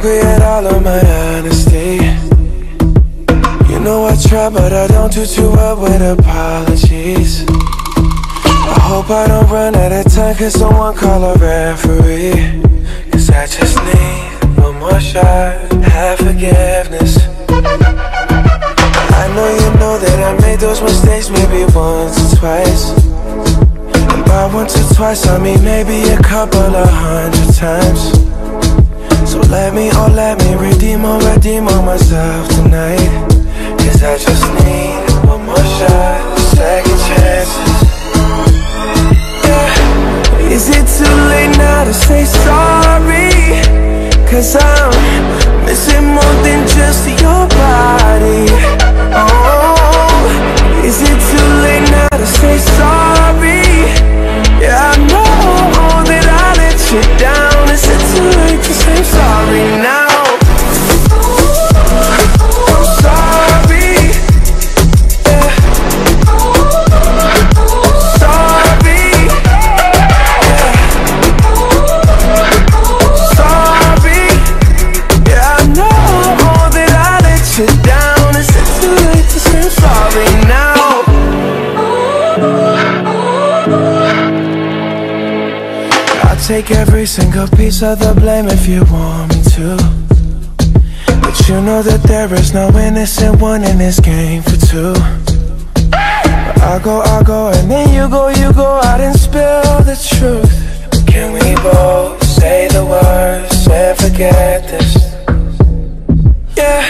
angry at all of my honesty. You know I try, but I don't do too well with apologies. I hope I don't run out of time, cause someone call a referee. Cause I just need one more shot, have forgiveness. I know you know that I made those mistakes maybe once or twice. And by once or twice I mean maybe a couple of 100 times. So let me redeem on myself tonight. Cause I just need one more shot, second chances. Yeah. Is it too late now to say sorry? Cause I'm missing more than just your body. Oh, is it too late now to say sorry? Yeah, I know that I let you down. Is it too late to say sorry now? I'm sorry, yeah. Sorry, yeah. Sorry, yeah, I know that I let you down. Is it too late to say sorry now? I'll take every single piece of the blame if you want me to. But you know that there is no innocent one in this game for two. But I'll go, and then you go out and spill the truth. Can we both say the words and forget this? Yeah.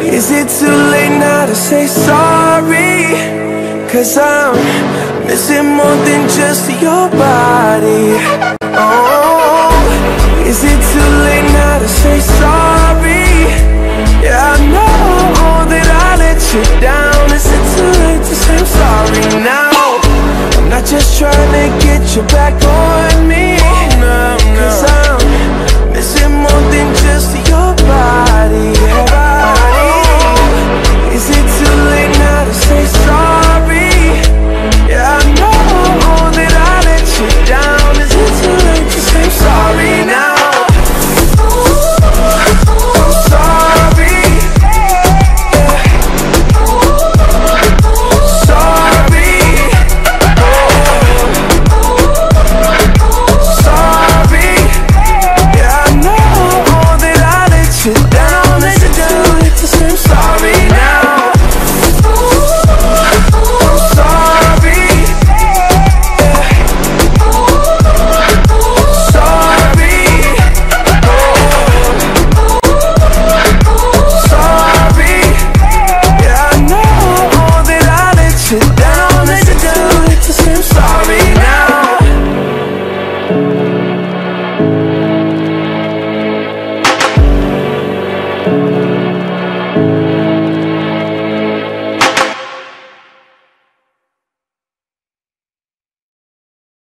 Is it too late now to say sorry? Cause I'm missing more than just your body. Oh, is it too late now to say sorry? Yeah, I know that I let you down. Is it too late to say I'm sorry now? I'm not just trying to get you back on.